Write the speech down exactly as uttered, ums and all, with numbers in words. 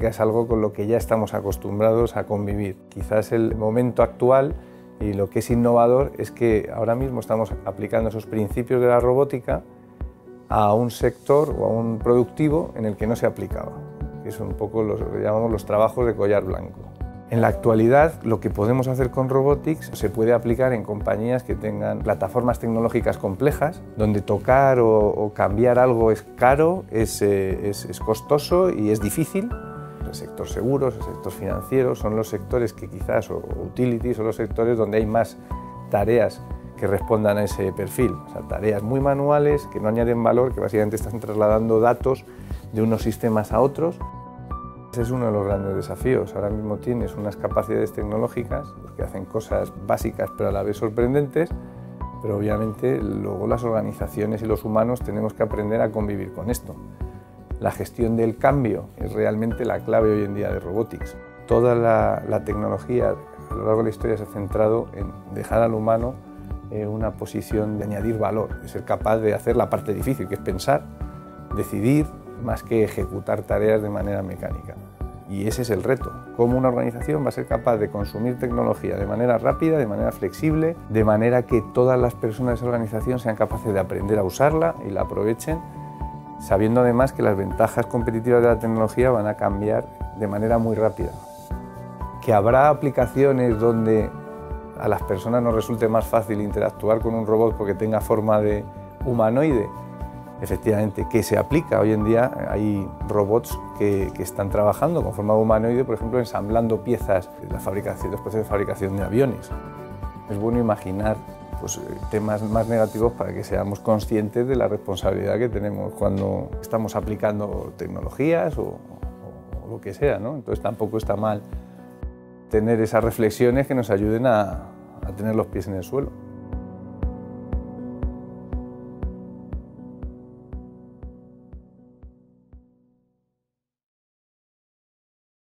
robótica es algo con lo que ya estamos acostumbrados a convivir. Quizás el momento actual y lo que es innovador es que ahora mismo estamos aplicando esos principios de la robótica a un sector o a un productivo en el que no se aplicaba, que son un poco los que llamamos los trabajos de collar blanco. En la actualidad, lo que podemos hacer con Robotics se puede aplicar en compañías que tengan plataformas tecnológicas complejas, donde tocar o, o cambiar algo es caro, es, eh, es, es costoso y es difícil. El sector seguros, el sector financiero, son los sectores que quizás, o utilities, son los sectores donde hay más tareas que respondan a ese perfil. O sea, tareas muy manuales, que no añaden valor, que básicamente están trasladando datos de unos sistemas a otros. Ese es uno de los grandes desafíos. Ahora mismo tienes unas capacidades tecnológicas que hacen cosas básicas pero a la vez sorprendentes, pero obviamente luego las organizaciones y los humanos tenemos que aprender a convivir con esto. La gestión del cambio es realmente la clave hoy en día de Robotics. Toda la, la tecnología a lo largo de la historia se ha centrado en dejar al humano en una posición de añadir valor, de ser capaz de hacer la parte difícil, que es pensar, decidir, más que ejecutar tareas de manera mecánica. Y ese es el reto, cómo una organización va a ser capaz de consumir tecnología de manera rápida, de manera flexible, de manera que todas las personas de esa organización sean capaces de aprender a usarla y la aprovechen, sabiendo además que las ventajas competitivas de la tecnología van a cambiar de manera muy rápida. Que habrá aplicaciones donde a las personas nos resulte más fácil interactuar con un robot porque tenga forma de humanoide, efectivamente, que se aplica. Hoy en día hay robots que, que están trabajando con forma humanoide, por ejemplo, ensamblando piezas de la fabricación, los procesos de fabricación de aviones. Es bueno imaginar pues, temas más negativos para que seamos conscientes de la responsabilidad que tenemos cuando estamos aplicando tecnologías o, o, o lo que sea, ¿no? Entonces tampoco está mal tener esas reflexiones que nos ayuden a, a tener los pies en el suelo.